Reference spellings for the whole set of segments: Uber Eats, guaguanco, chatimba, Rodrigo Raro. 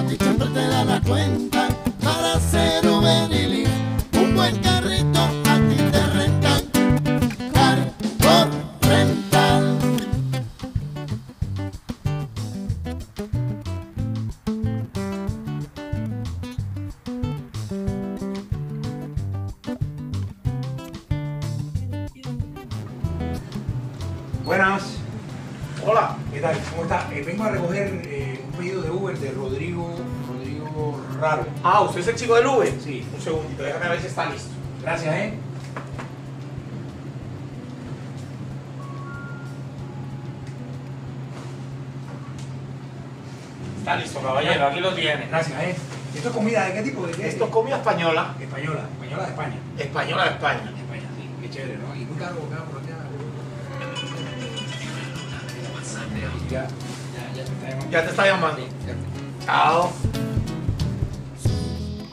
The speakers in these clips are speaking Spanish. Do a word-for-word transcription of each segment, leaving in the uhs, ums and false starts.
a ti siempre te da la cuenta. Para ser Uber Eats, un buen carrito a ti te rentan. Car por rental. Buenas. Hola. ¿Qué tal? ¿Cómo está? Eh, vengo a recoger eh, un pedido de Uber de Rodrigo, Rodrigo Raro. Ah, ¿usted es el chico del Uber? Sí. Un segundito, déjame ver si está listo. Gracias, ¿eh? Está listo, caballero. Aquí lo tiene. Gracias, ¿eh? ¿Esto es comida de qué tipo? ¿De qué? Esto es comida española. Española. Española de España. Española de España. De España, sí. Qué chévere, ¿no? Y muy caro, caro, por allá. Ya, ya, ya te está llamando. Ya te está llamando. Chao.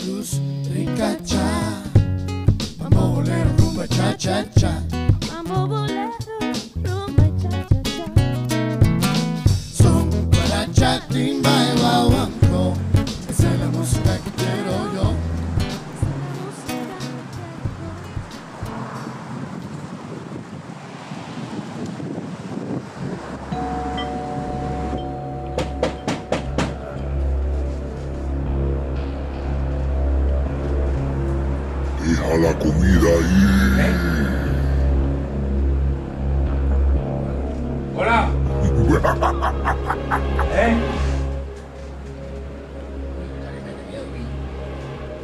Luz rica cha. Vamos a volar rumba cha cha cha. Vamos a volar rumba cha cha cha. Son para chatimba y guaguanco. Esa es la música que quiero yo. Deja la comida ahí. ¿Eh? Hola. ¿Eh?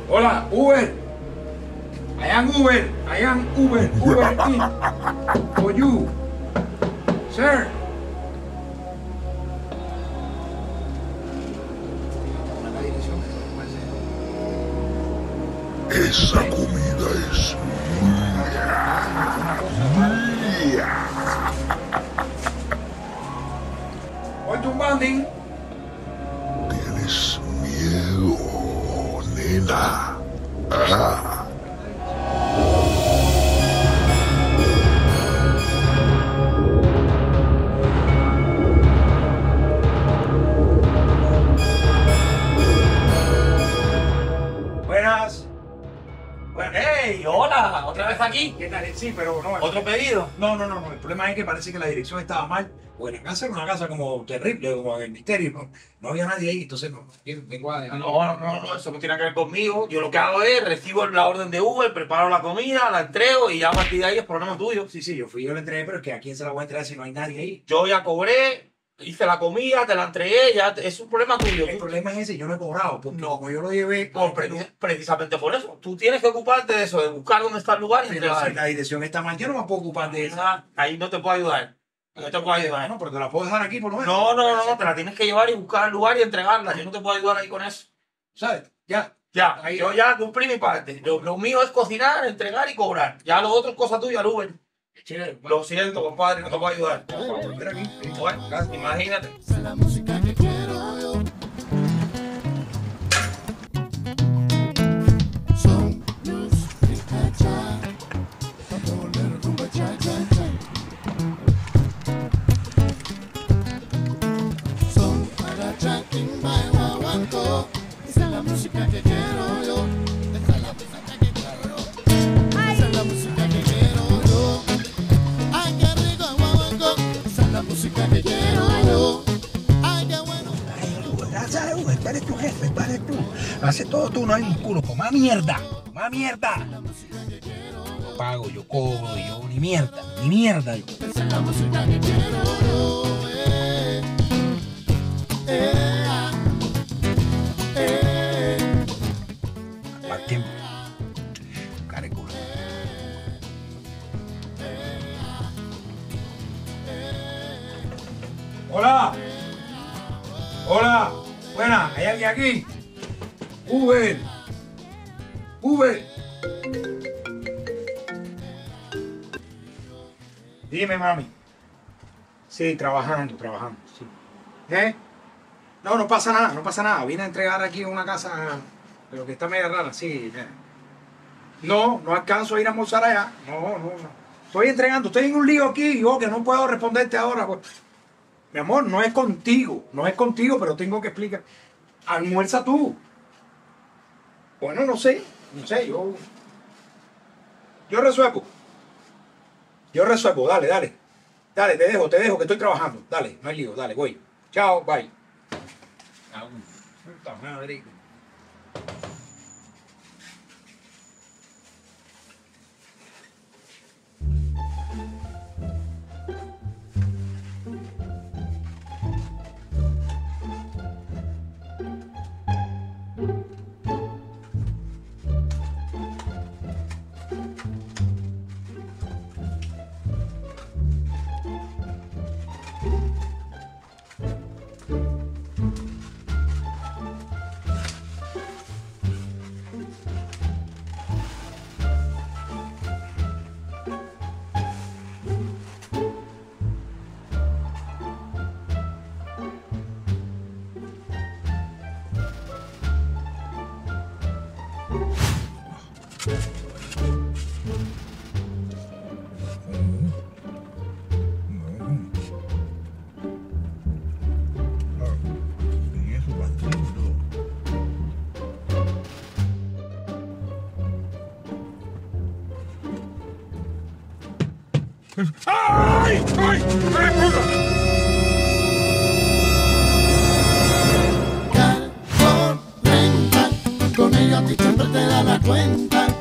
Hola, Uber. I am Uber. I am Uber. Uber Eats. For you. Sir. Esa comida es mía, mía. ¿Cuánto banding? Tienes miedo, nena. Ah. ¡Hey! ¡Hola! ¿Otra vez aquí? ¿Qué tal? Sí, pero no. ¿Otro pedido? No, no, no, no. El problema es que parece que la dirección estaba mal. Porque la casa era una casa como terrible, como en el misterio. No, no había nadie ahí, entonces no. Vengo a... No, no, no, no, eso no tiene que ver conmigo. Yo lo que hago es, recibo la orden de Uber, preparo la comida, la entrego y ya a partir de ahí es problema tuyo. Sí, sí, yo fui, yo la entregué, pero es que ¿a quién se la voy a entregar si no hay nadie ahí? Yo ya cobré. Hice la comida, te la entregué, ya es un problema tuyo. El problema es ese, yo no he cobrado, porque no, como yo lo llevé... No, pre precisamente por eso, tú tienes que ocuparte de eso, de buscar dónde está el lugar y entregar. Si la dirección está mal, yo no me puedo ocupar de eso. Ahí no te puedo ayudar, no te puedo ayudar. No, pero te la puedo dejar aquí por lo menos. No, no, no, no, te la tienes que llevar y buscar el lugar y entregarla, yo no te puedo ayudar ahí con eso. ¿Sabes? Ya. Ya, ahí yo ya cumplí mi parte, lo, lo mío es cocinar, entregar y cobrar, ya lo otro es cosa tuya, Uber. Chile, bueno. Lo siento, compadre, no te voy a ayudar. Ven aquí, bueno, imagínate. Es la música que quiero yo. Son luz y cacha. Vamos a volver rumba cha cha cha. Son para chatimba y guaguanco. Esa es la música que quiero yo. Esa es la música que quiero yo. Esa es la música que quiero yo. Música que quiero yo. Ay, qué bueno. Gracias, Uber. Eres tu jefe, eres tú. Hace todo tú, no hay un culo. Más mierda, más mierda. Yo pago, yo cobro, yo ni mierda, ni mierda. Esa es la música que quiero yo. Eh, eh, eh, Más tiempo. Cariculo. Hola, hola, buena, ¿hay alguien aquí? Uber, Uber. Dime, mami. Sí, trabajando, trabajando, sí. ¿Eh? No, no pasa nada, no pasa nada. Vine a entregar aquí una casa, pero que está media rara, sí. No, no alcanzo a ir a almorzar allá. No, no, no. Estoy entregando, estoy en un lío aquí y yo que no puedo responderte ahora, pues. Mi amor, no es contigo, no es contigo, pero tengo que explicar. almuerza tú. Bueno, no sé, no sé, yo... Yo resuelvo. Yo resuelvo, dale, dale. Dale, te dejo, te dejo, que estoy trabajando. Dale, no hay lío, dale, voy. Chao, bye. Puta madre. ¡Ay! ¡Ay! ¡Ay! Con ella a ti siempre te da la cuenta.